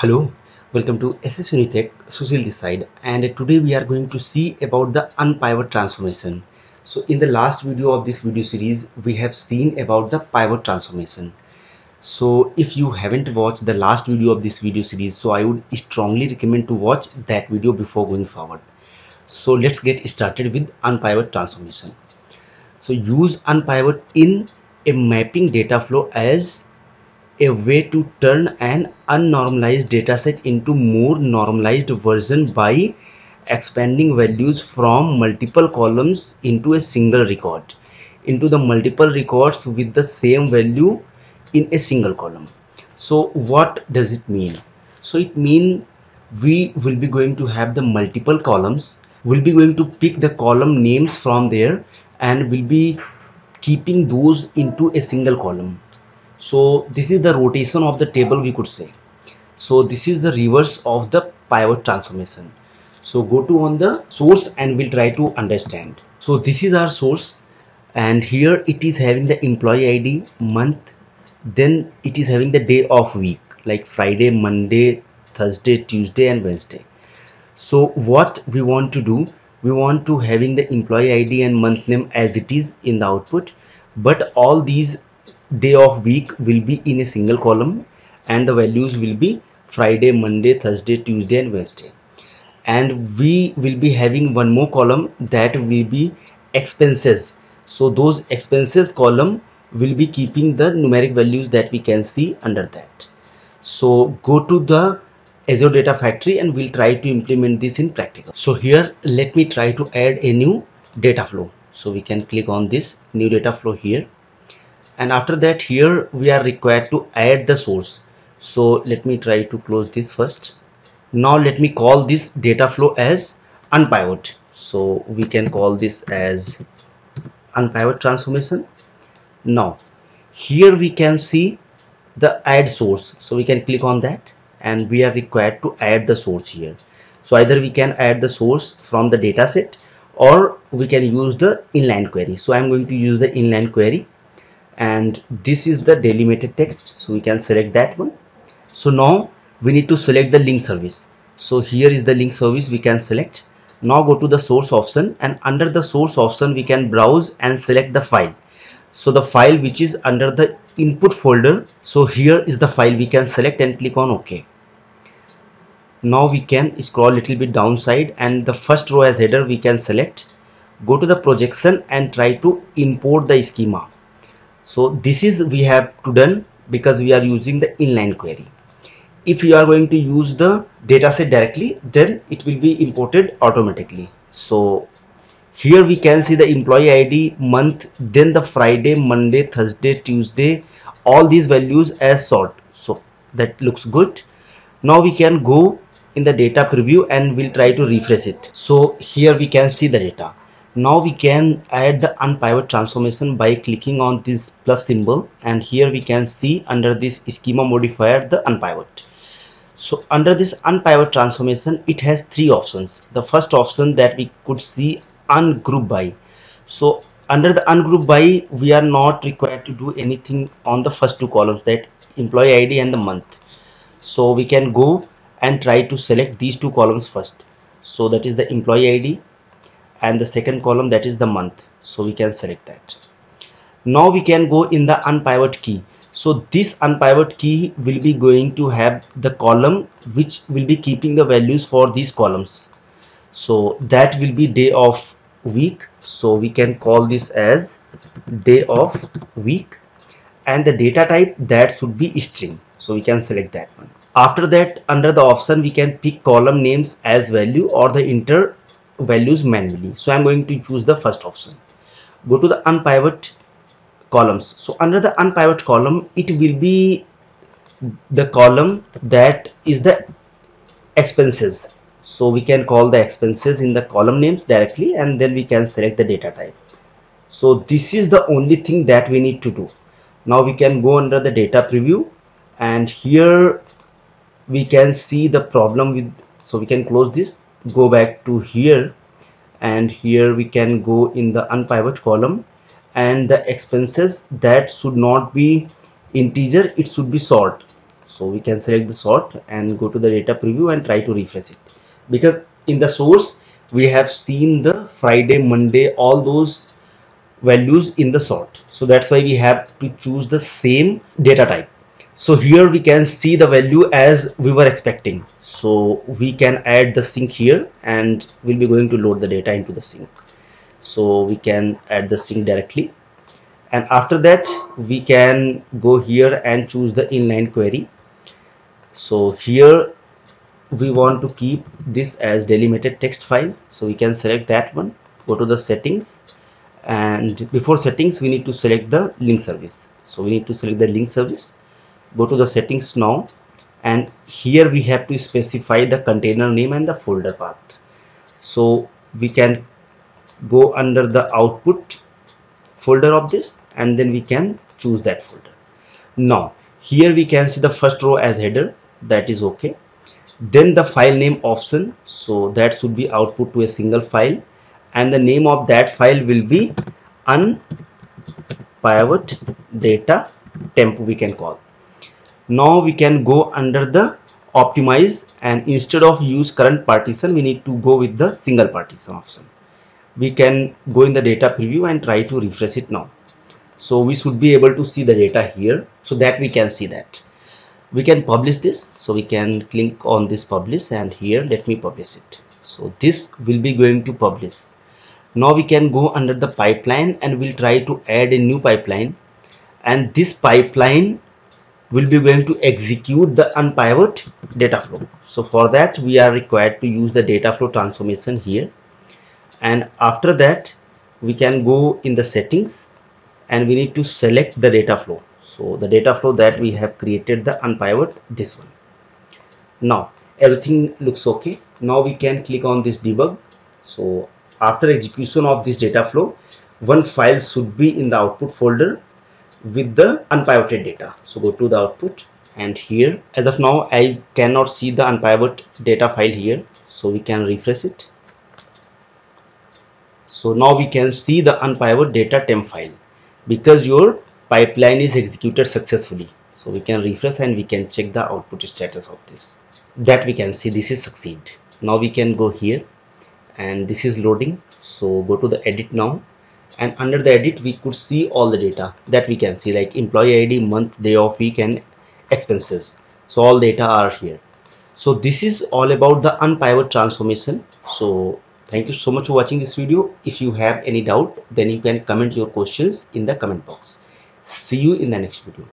Hello, welcome to SS Unitech, Susil Deshaid, and today we are going to see about the unpivot transformation. So in the last video of this video series, we have seen about the pivot transformation. So if you haven't watched the last video of this video series, so I would strongly recommend to watch that video before going forward. So let's get started with unpivot transformation. So use unpivot in a mapping data flow as a way to turn an unnormalized dataset into more normalized version by expanding values from multiple columns into a single record, into the multiple records with the same value in a single column. So what does it mean? So it means we will be going to have the multiple columns, we'll be going to pick the column names from there, and we'll be keeping those into a single column. So this is the rotation of the table, we could say. So this is the reverse of the pivot transformation. So go to on the source and we'll try to understand. So this is our source, and here it is having the employee ID, month, then it is having the day of week like Friday, Monday, Thursday, Tuesday and Wednesday. So what we want to do, we want to having the employee ID and month name as it is in the output, but all these day of week will be in a single column and the values will be Friday, Monday, Thursday, Tuesday and Wednesday. And we will be having one more column that will be expenses. So those expenses column will be keeping the numeric values that we can see under that. So go to the Azure Data Factory and we'll try to implement this in practical. So here let me try to add a new data flow. So we can click on this new data flow here. And after that, here we are required to add the source. So let me try to close this first. Now let me call this data flow as unpivot. So we can call this as unpivot transformation. Now here we can see the add source. So we can click on that and we are required to add the source here. So either we can add the source from the data set or we can use the inline query. So I'm going to use the inline query. And this is the delimited text, so we can select that one. So now we need to select the link service. So here is the link service we can select. Now go to the source option, and under the source option we can browse and select the file. So the file which is under the input folder, so here is the file we can select and click on OK. Now we can scroll a little bit downside and the first row as header we can select. Go to the projection and try to import the schema. So this is we have to done because we are using the inline query. If you are going to use the dataset directly, then it will be imported automatically. So here we can see the employee ID, month, then the Friday, Monday, Thursday, Tuesday, all these values as sort. So that looks good. Now we can go in the data preview and we'll try to refresh it. So here we can see the data. Now we can add the unpivot transformation by clicking on this plus symbol, and here we can see under this schema modifier the unpivot. So under this unpivot transformation it has three options. The first option that we could see, ungroup by. So under the ungroup by we are not required to do anything on the first two columns, that employee ID and the month. So we can go and try to select these two columns first. So that is the employee ID and the second column that is the month. So we can select that. Now we can go in the unpivot key. So this unpivot key will be going to have the column which will be keeping the values for these columns. So that will be day of week. So we can call this as day of week, and the data type that should be string. So we can select that one. After that, under the option we can pick column names as value or the enter values manually. So I'm going to choose the first option. Go to the unpivot columns. So under the unpivot column it will be the column that is the expenses. So we can call the expenses in the column names directly, and then we can select the data type. So this is the only thing that we need to do. Now we can go under the data preview, and here we can see the problem with. So we can close this, go back to here, and here we can go in the unpivot column, and the expenses that should not be integer, it should be sort. So we can select the sort and go to the data preview and try to refresh it, because in the source we have seen the Friday, Monday, all those values in the sort. So that's why we have to choose the same data type. So here we can see the value as we were expecting. So we can add the sync here, and we'll be going to load the data into the sync. So we can add the sync directly. And after that, we can go here and choose the inline query. So here we want to keep this as delimited text file. So we can select that one, go to the settings, and before settings, we need to select the link service. So we need to select the link service. Go to the settings now, and here we have to specify the container name and the folder path. So we can go under the output folder of this, and then we can choose that folder. Now here we can see the first row as header, that is okay. Then the file name option, so that should be output to a single file, and the name of that file will be Unpivot Data Temp, we can call. Now we can go under the optimize, and instead of use current partition, we need to go with the single partition option. We can go in the data preview and try to refresh it now. So we should be able to see the data here, so that we can see that. We can publish this, so we can click on this publish, and here let me publish it. So this will be going to publish. Now we can go under the pipeline, and we'll try to add a new pipeline, and this pipeline will be going to execute the unpivot data flow. So for that we are required to use the data flow transformation here, and after that we can go in the settings, and we need to select the data flow. So the data flow that we have created, the unpivot, this one. Now everything looks okay. Now we can click on this debug. So after execution of this data flow, one file should be in the output folder with the unpivoted data. So go to the output, and here as of now I cannot see the unpivot data file here, so we can refresh it. So now we can see the unpivot data temp file, because your pipeline is executed successfully. So we can refresh, and we can check the output status of this, that we can see this is succeed. Now we can go here, and this is loading. So go to the edit now, and under the edit we could see all the data that we can see, like employee ID, month, day of, week, and expenses. So all data are here. So this is all about the unpivot transformation. So thank you so much for watching this video. If you have any doubt, then you can comment your questions in the comment box. See you in the next video.